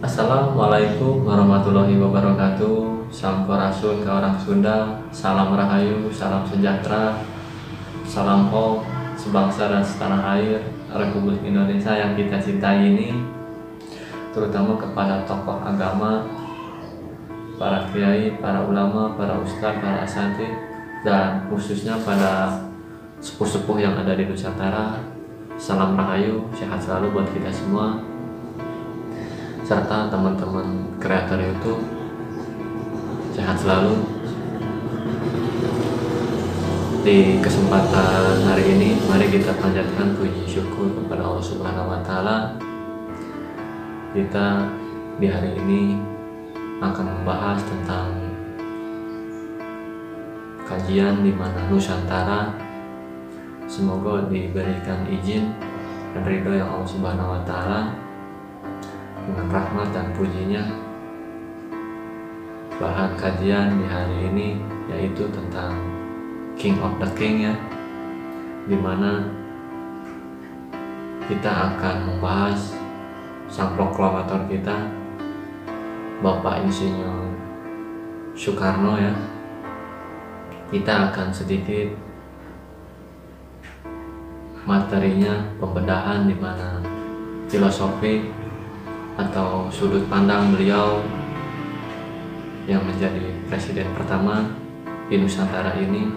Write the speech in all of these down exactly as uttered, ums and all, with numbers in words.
Assalamualaikum warahmatullahi wabarakatuh. Sampurasun ke orang Sunda, salam rahayu, salam sejahtera, salam om, sebangsa dan setanah air, Republik Indonesia yang kita cintai ini, terutama kepada tokoh agama, para kiai, para ulama, para ustadz, para asatidz, dan khususnya pada sepuh-sepuh yang ada di Nusantara. Salam rahayu, sehat selalu buat kita semua serta teman-teman kreator YouTube, sehat selalu. Di kesempatan hari ini mari kita panjatkan puji syukur kepada Allah Subhanahu wa taala. Kita di hari ini akan membahas tentang kajian di mana Nusantara, semoga diberikan izin dan ridho yang Allah Subhanahu wa taala, dengan rahmat dan pujinya. Bahan kajian di hari ini yaitu tentang King of the King, ya, dimana kita akan membahas sang proklamator kita, Bapak Insinyur Soekarno, ya. Kita akan sedikit materinya pembedahan di mana filosofi atau sudut pandang beliau yang menjadi presiden pertama di Nusantara ini,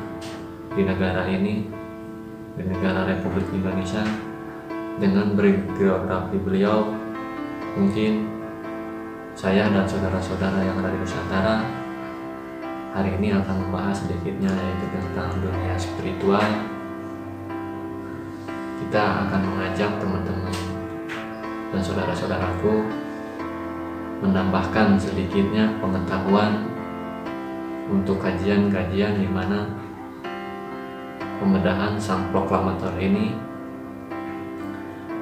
di negara ini, di negara Republik Indonesia, dengan biografi beliau. Mungkin saya dan saudara-saudara yang ada di Nusantara hari ini akan membahas sedikitnya, yaitu tentang dunia spiritual. Kita akan mengajak teman-teman dan saudara-saudaraku menambahkan sedikitnya pengetahuan untuk kajian-kajian di mana pembedahan sang proklamator ini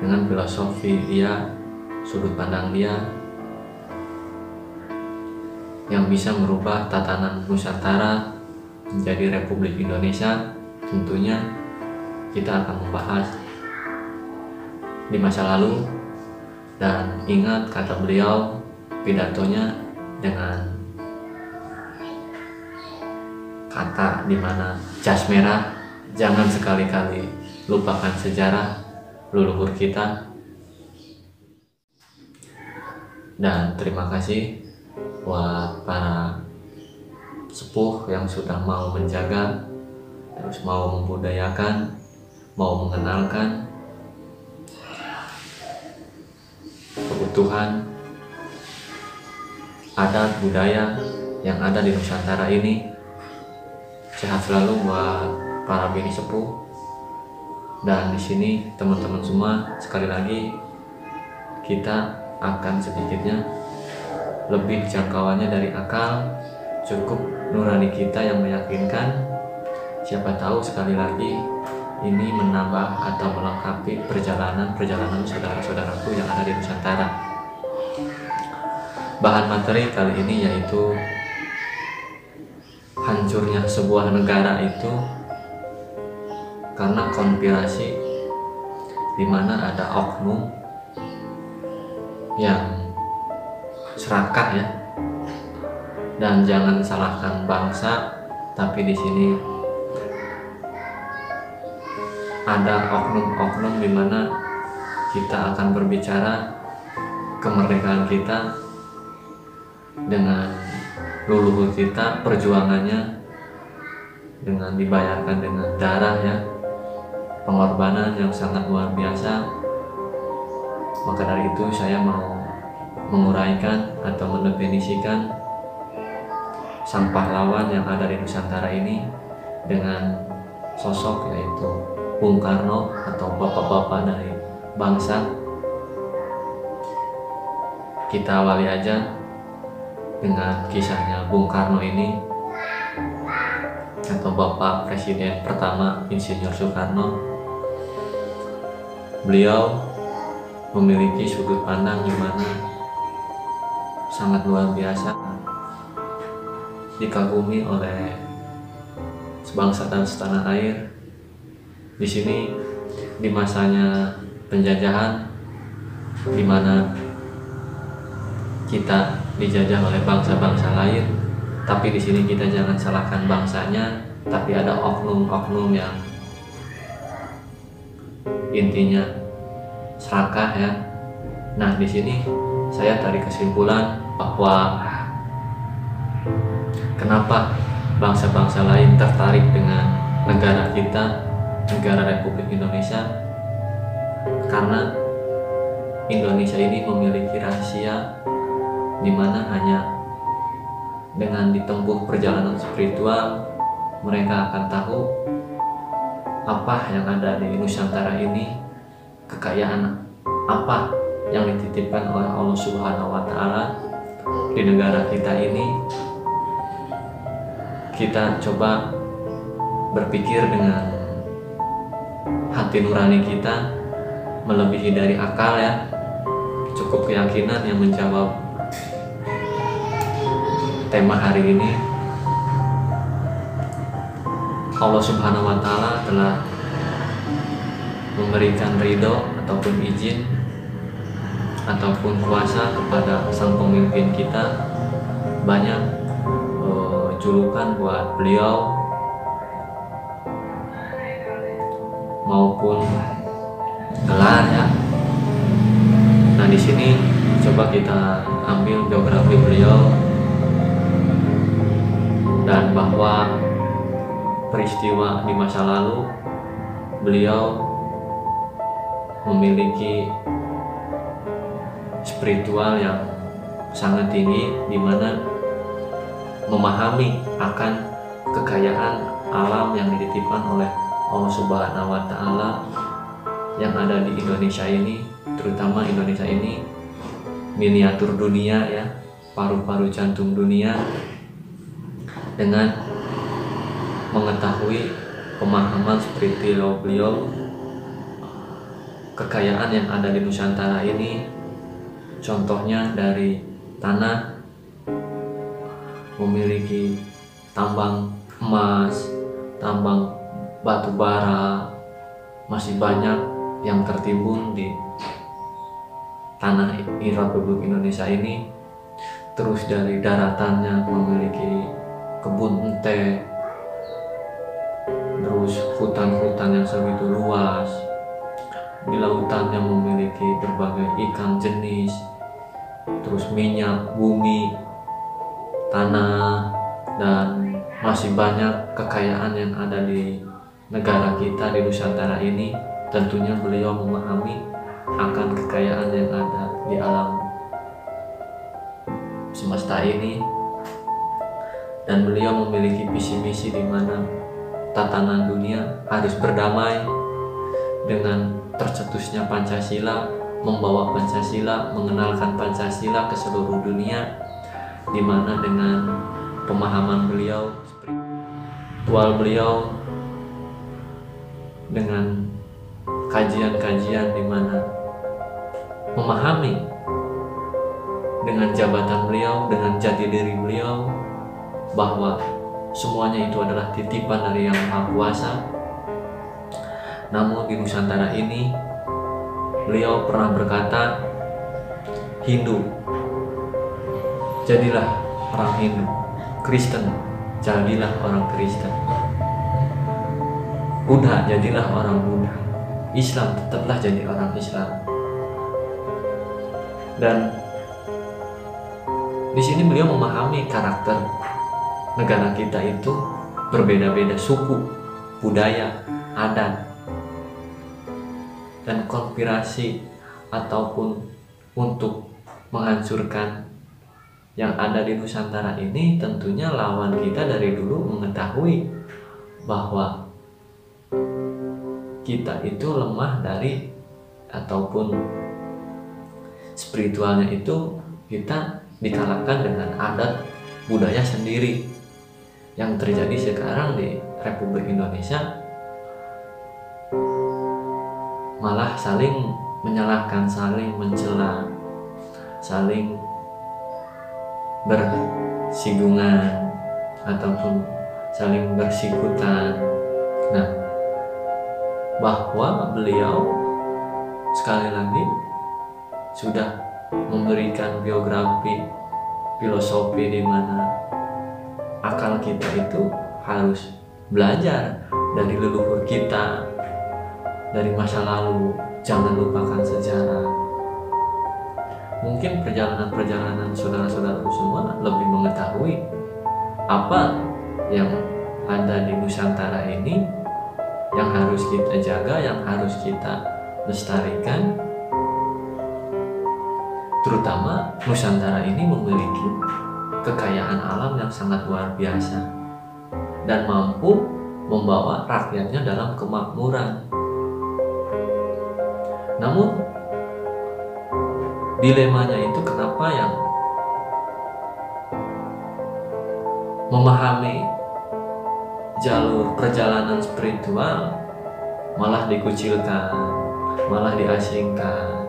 dengan filosofi dia, sudut pandang dia yang bisa merubah tatanan Nusantara menjadi Republik Indonesia. Tentunya kita akan membahas di masa lalu, dan ingat kata beliau pidatonya dengan kata dimana jas merah, jangan sekali-kali lupakan sejarah leluhur kita. Dan terima kasih buat para sepuh yang sudah mau menjaga, terus mau membudayakan, mau mengenalkan kebutuhan adat budaya yang ada di Nusantara ini. Sehat selalu buat para bini sepuh. Dan di sini teman-teman semua, sekali lagi kita akan sedikitnya lebih jangkauannya dari akal, cukup nurani kita yang meyakinkan. Siapa tahu sekali lagi ini menambah atau melengkapi perjalanan-perjalanan saudara-saudaraku yang ada di Nusantara. Bahan materi kali ini yaitu hancurnya sebuah negara itu karena konspirasi, di mana ada oknum yang serakah, ya. Dan jangan salahkan bangsa, tapi di sini ada oknum-oknum di mana kita akan berbicara kemerdekaan kita dengan leluhur kita, perjuangannya, dengan dibayarkan dengan darah, ya, pengorbanan yang sangat luar biasa. Maka dari itu saya mau menguraikan atau mendefinisikan sang pahlawan yang ada di Nusantara ini dengan sosok yaitu Bung Karno atau bapak-bapak dari bangsa. Kita awali aja dengan kisahnya Bung Karno ini, atau bapak presiden pertama Insinyur Soekarno. Beliau memiliki sudut pandang di mana sangat luar biasa, dikagumi oleh sebangsa dan setanah air. Di sini di masanya penjajahan, di mana kita dijajah oleh bangsa-bangsa lain, tapi di sini kita jangan salahkan bangsanya, tapi ada oknum-oknum yang intinya serakah ya. Nah di sini saya tarik kesimpulan bahwa kenapa bangsa-bangsa lain tertarik dengan negara kita, negara Republik Indonesia, karena Indonesia ini memiliki rahasia di mana hanya dengan ditempuh perjalanan spiritual mereka akan tahu apa yang ada di Nusantara ini, kekayaan apa yang dititipkan oleh Allah Subhanahu wa Ta'ala di negara kita ini. Kita coba berpikir dengan hati nurani kita, melebihi dari akal ya, cukup keyakinan yang menjawab tema hari ini. Allah Subhanahu wa Ta'ala telah memberikan ridho ataupun izin ataupun kuasa kepada sang pemimpin kita. Banyak eh, julukan buat beliau maupun gelar ya. Nah di sini coba kita ambil biografi beliau, dan bahwa peristiwa di masa lalu beliau memiliki spiritual yang sangat tinggi, di mana memahami akan kekayaan alam yang dititipkan oleh Allah Subhanahu wa Ta'ala yang ada di Indonesia ini, terutama Indonesia ini miniatur dunia ya, paru-paru jantung dunia, dengan mengetahui pemahaman seperti beliau kekayaan yang ada di Nusantara ini. Contohnya dari tanah, memiliki tambang emas, tambang batu bara, masih banyak yang tertimbun di tanah Republik Indonesia ini. Terus dari daratannya memiliki kebun teh, terus hutan-hutan yang segitu luas, di lautan yang memiliki berbagai ikan jenis, terus minyak bumi, tanah, dan masih banyak kekayaan yang ada di negara kita, di Nusantara ini. Tentunya beliau memahami akan kekayaan yang ada di alam semesta ini, dan beliau memiliki visi misi di mana tatanan dunia harus berdamai dengan tercetusnya Pancasila, membawa Pancasila, mengenalkan Pancasila ke seluruh dunia, dimana dengan pemahaman beliau, spiritual beliau, dengan kajian-kajian dimana memahami dengan jabatan beliau, dengan jati diri beliau, bahwa semuanya itu adalah titipan dari Yang Maha Kuasa. Namun di Nusantara ini beliau pernah berkata, Hindu jadilah orang Hindu, Kristen jadilah orang Kristen, Buddha jadilah orang Buddha, Islam tetaplah jadi orang Islam. Dan di sini beliau memahami karakter negara kita itu berbeda-beda suku, budaya, adat, dan konspirasi ataupun untuk menghancurkan yang ada di Nusantara ini. Tentunya lawan kita dari dulu mengetahui bahwa kita itu lemah dari ataupun spiritualnya itu kita dikalahkan dengan adat budaya sendiri. Yang terjadi sekarang di Republik Indonesia malah saling menyalahkan, saling mencela, saling bersinggungan ataupun saling bersikutan. Nah, bahwa beliau sekali lagi sudah memberikan biografi filosofi di mana akal kita itu harus belajar dari leluhur kita, dari masa lalu. Jangan lupakan sejarah. Mungkin perjalanan-perjalanan saudara-saudaraku semua lebih mengetahui apa yang ada di Nusantara ini, yang harus kita jaga, yang harus kita lestarikan. Terutama Nusantara ini memiliki kekayaan alam yang sangat luar biasa dan mampu membawa rakyatnya dalam kemakmuran. Namun dilemanya itu, kenapa yang memahami jalur perjalanan spiritual malah dikucilkan, malah diasingkan.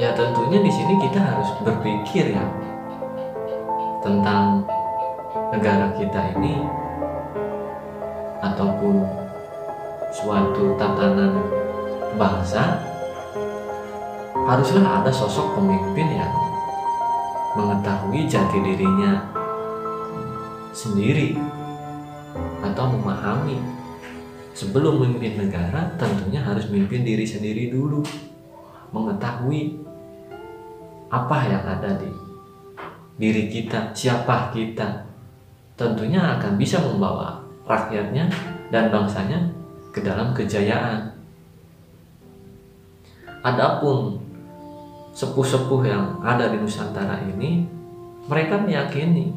Ya tentunya di sini kita harus berpikir ya tentang negara kita ini ataupun suatu tatanan bangsa. Haruslah ada sosok pemimpin yang mengetahui jati dirinya sendiri atau memahami. Sebelum memimpin negara tentunya harus memimpin diri sendiri dulu, mengetahui apa yang ada di diri kita, siapa kita. Tentunya akan bisa membawa rakyatnya dan bangsanya ke dalam kejayaan. Adapun sepuh-sepuh yang ada di Nusantara ini, mereka meyakini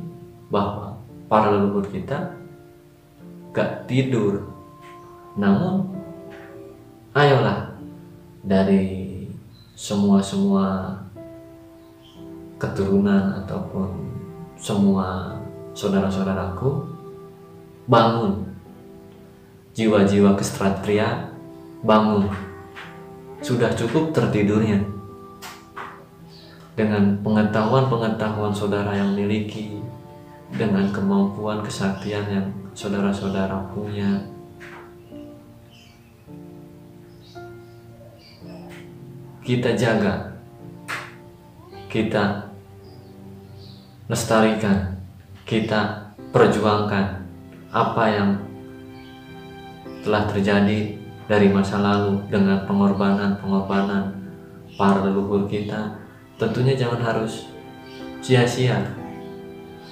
bahwa para leluhur kita gak tidur. Namun ayolah, dari semua-semua keturunan ataupun semua saudara-saudaraku, bangun jiwa-jiwa kesatria, bangun. Sudah cukup tertidurnya. Dengan pengetahuan-pengetahuan saudara yang miliki, dengan kemampuan kesaktian yang saudara-saudara punya, kita jaga, kita lestarikan, kita perjuangkan apa yang telah terjadi dari masa lalu dengan pengorbanan-pengorbanan para leluhur kita. Tentunya jangan harus sia-sia,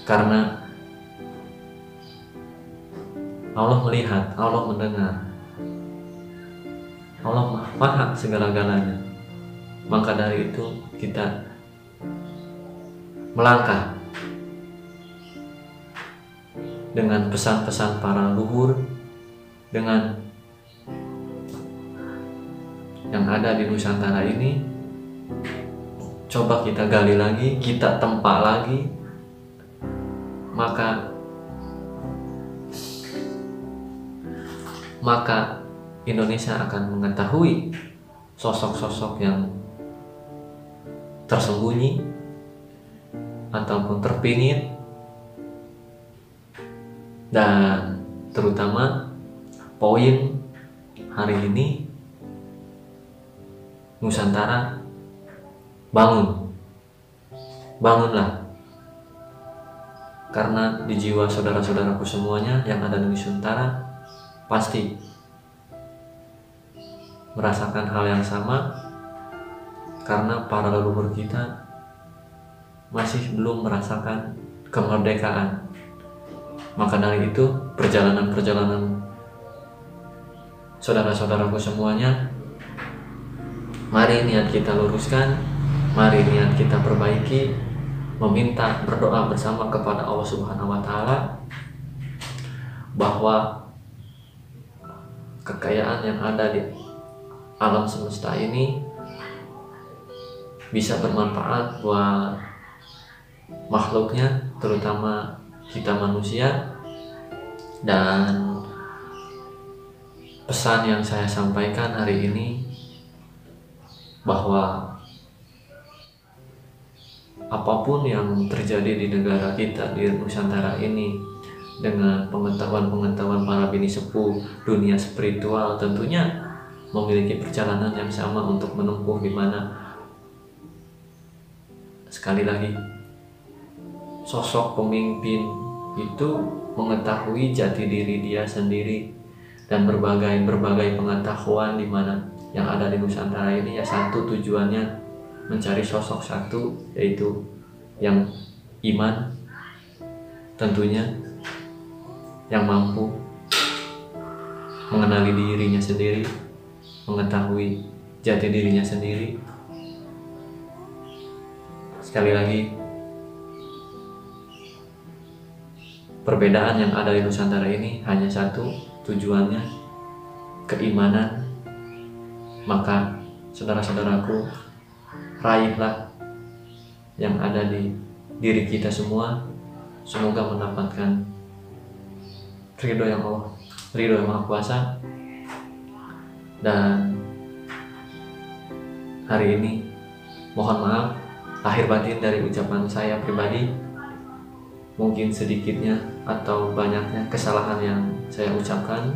karena Allah melihat, Allah mendengar, Allah maha segala-galanya. Maka dari itu kita melangkah dengan pesan-pesan para leluhur, dengan yang ada di Nusantara ini. Coba kita gali lagi, kita tempa lagi. Maka maka Indonesia akan mengetahui sosok-sosok yang tersembunyi ataupun terpingit, dan terutama poin hari ini, Nusantara bangun, bangunlah. Karena di jiwa saudara-saudaraku semuanya yang ada di Nusantara pasti merasakan hal yang sama, karena para leluhur kita masih belum merasakan kemerdekaan. Maka dari itu perjalanan-perjalanan saudara-saudaraku semuanya, mari niat kita luruskan, mari niat kita perbaiki, meminta berdoa bersama kepada Allah Subhanahu wa Ta'ala bahwa kekayaan yang ada di alam semesta ini bisa bermanfaat buat makhluknya, terutama kita manusia. Dan pesan yang saya sampaikan hari ini bahwa apapun yang terjadi di negara kita, di Nusantara ini, dengan pengetahuan-pengetahuan para bini sepuh dunia spiritual, tentunya memiliki perjalanan yang sama untuk menempuh, di mana sekali lagi sosok pemimpin itu mengetahui jati diri dia sendiri dan berbagai berbagai pengetahuan, di mana yang ada di Nusantara ini ya satu tujuannya mencari sosok satu, yaitu yang iman tentunya, yang mampu mengenali dirinya sendiri, mengetahui jati dirinya sendiri. Sekali lagi, perbedaan yang ada di Nusantara ini hanya satu, tujuannya keimanan. Maka saudara-saudaraku, raihlah yang ada di diri kita semua. Semoga mendapatkan ridho yang Allah, ridho yang Maha Kuasa. Dan hari ini mohon maaf lahir batin dari ucapan saya pribadi, mungkin sedikitnya atau banyaknya kesalahan yang saya ucapkan,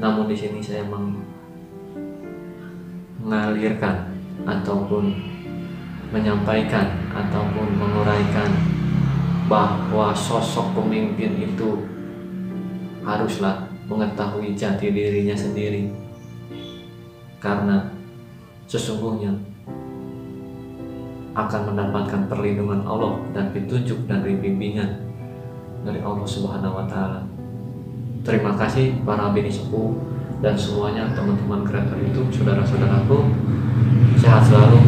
namun di sini saya mengalirkan ataupun menyampaikan ataupun menguraikan bahwa sosok pemimpin itu haruslah mengetahui jati dirinya sendiri, karena sesungguhnya akan mendapatkan perlindungan Allah dan petunjuk dan bimbingan dari Allah Subhanahu wa Ta'ala. Terima kasih para bini sepuh dan semuanya, teman-teman kreator YouTube, saudara-saudaraku, sehat selalu.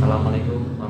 Assalamualaikum.